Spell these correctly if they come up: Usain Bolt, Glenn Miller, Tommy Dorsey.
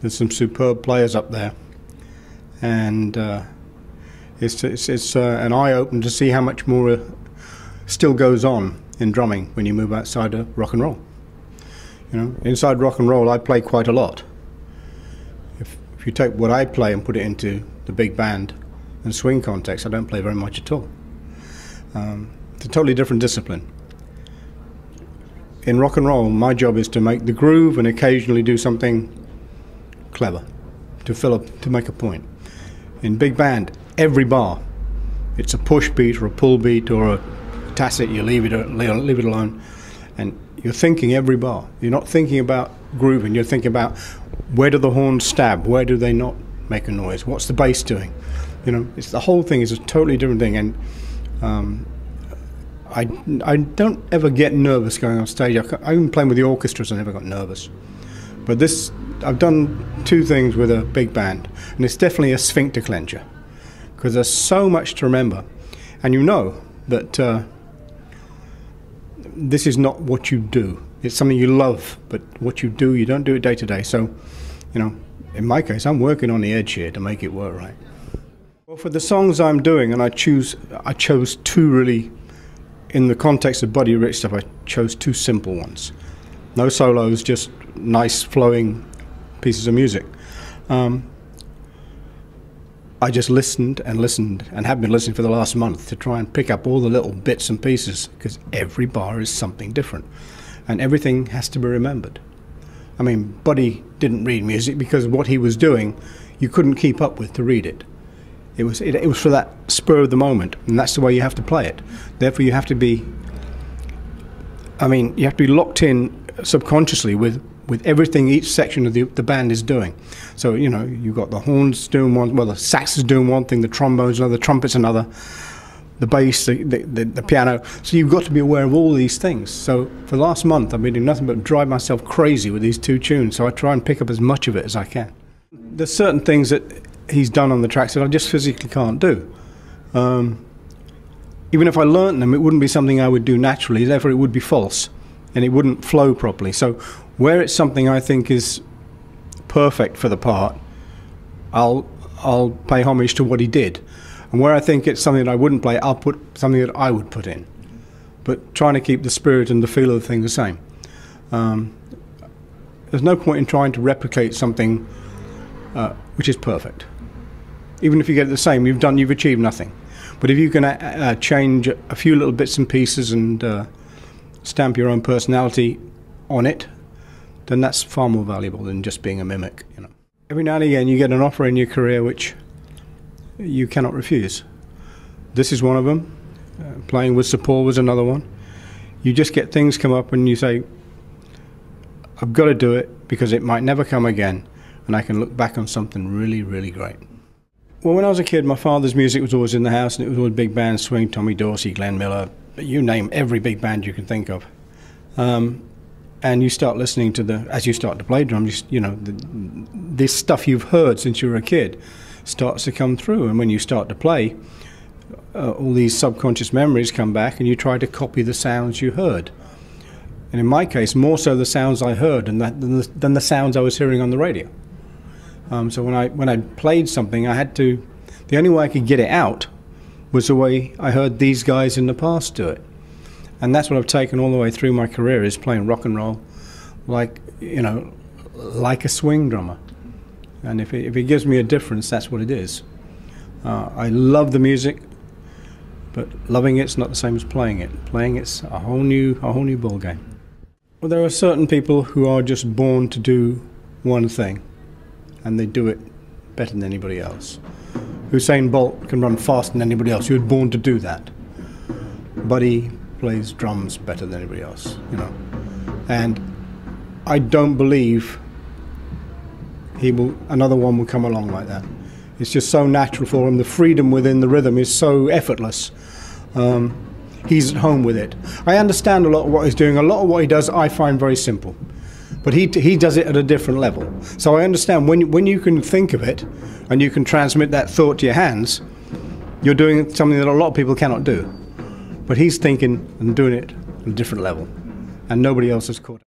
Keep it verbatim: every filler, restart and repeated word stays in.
There's some superb players up there, and uh, it's it's, it's uh, an eye-opener to see how much more uh, still goes on in drumming when you move outside of rock and roll. You know, inside rock and roll, I play quite a lot. If, if you take what I play and put it into the big band and swing context, I don't play very much at all. Um, it's a totally different discipline. In rock and roll, my job is to make the groove and occasionally do something clever to fill up, to make a point. In big band, every bar, it's a push beat or a pull beat or a tacit. You leave it, leave it alone, and you're thinking every bar. You're not thinking about grooving. You're thinking about where do the horns stab, where do they not make a noise, what's the bass doing. You know, it's the whole thing is a totally different thing, and um, I I don't ever get nervous going on stage. I, even playing with the orchestras, I never got nervous. But this, I've done two things with a big band, and it's definitely a sphincter clencher, because there's so much to remember, and you know that uh, this is not what you do. It's something you love, but what you do, you don't do it day to day. So, you know, in my case, I'm working on the edge here to make it work right. Well, for the songs I'm doing, and I choose, I chose two really, in the context of Buddy Rich stuff, I chose two simple ones. No solos, just nice flowing pieces of music. Um, I just listened and listened and have been listening for the last month to try and pick up all the little bits and pieces, because every bar is something different and everything has to be remembered. I mean, Buddy didn't read music because what he was doing you couldn't keep up with to read it. It was, it, it was for that spur of the moment, and that's the way you have to play it. Therefore you have to be, I mean, you have to be locked in subconsciously with with everything each section of the, the band is doing. So, you know, you've got the horns doing one, well, the sax is doing one thing, the trombone's another, the trumpet's another, the bass, the, the, the, the piano. So you've got to be aware of all these things. So for the last month, I've been doing nothing but drive myself crazy with these two tunes, so I try and pick up as much of it as I can. There's certain things that he's done on the tracks that I just physically can't do. Um, even if I learnt them, it wouldn't be something I would do naturally, therefore it would be false, and it wouldn't flow properly. So where it's something I think is perfect for the part, I'll, I'll pay homage to what he did. And where I think it's something that I wouldn't play, I'll put something that I would put in. But trying to keep the spirit and the feel of the thing the same. Um, there's no point in trying to replicate something uh, which is perfect. Even if you get it the same, you've done, you've achieved nothing. But if you can uh, change a few little bits and pieces and uh, stamp your own personality on it, then that's far more valuable than just being a mimic. You know, every now and again you get an offer in your career which you cannot refuse. This is one of them. Uh, playing with Sapor was another one. You just get things come up and you say, I've got to do it because it might never come again, and I can look back on something really, really great. Well, when I was a kid, my father's music was always in the house, and it was always big band, swing, Tommy Dorsey, Glenn Miller, you name every big band you can think of. Um, And you start listening to the, as you start to play drums, you, you know, the, this stuff you've heard since you were a kid starts to come through. And when you start to play, uh, all these subconscious memories come back, and you try to copy the sounds you heard. And in my case, more so the sounds I heard than, that, than, the, than the sounds I was hearing on the radio. Um, so when I, when I played something, I had to, the only way I could get it out was the way I heard these guys in the past do it. And that's what I've taken all the way through my career, is playing rock and roll like, you know, like a swing drummer. And if it, if it gives me a difference, that's what it is. Uh, I love the music, but loving it's not the same as playing it. Playing it's a whole new, a whole new ball game. Well, there are certain people who are just born to do one thing, and they do it better than anybody else. Usain Bolt can run faster than anybody else. He was born to do that. Buddy plays drums better than anybody else, you know. And I don't believe he will, another one will come along like that. It's just so natural for him. The freedom within the rhythm is so effortless. Um, he's at home with it. I understand a lot of what he's doing. A lot of what he does I find very simple. But he, he does it at a different level. So I understand when, when you can think of it and you can transmit that thought to your hands, you're doing something that a lot of people cannot do. But he's thinking and doing it at a different level, and nobody else has caught it.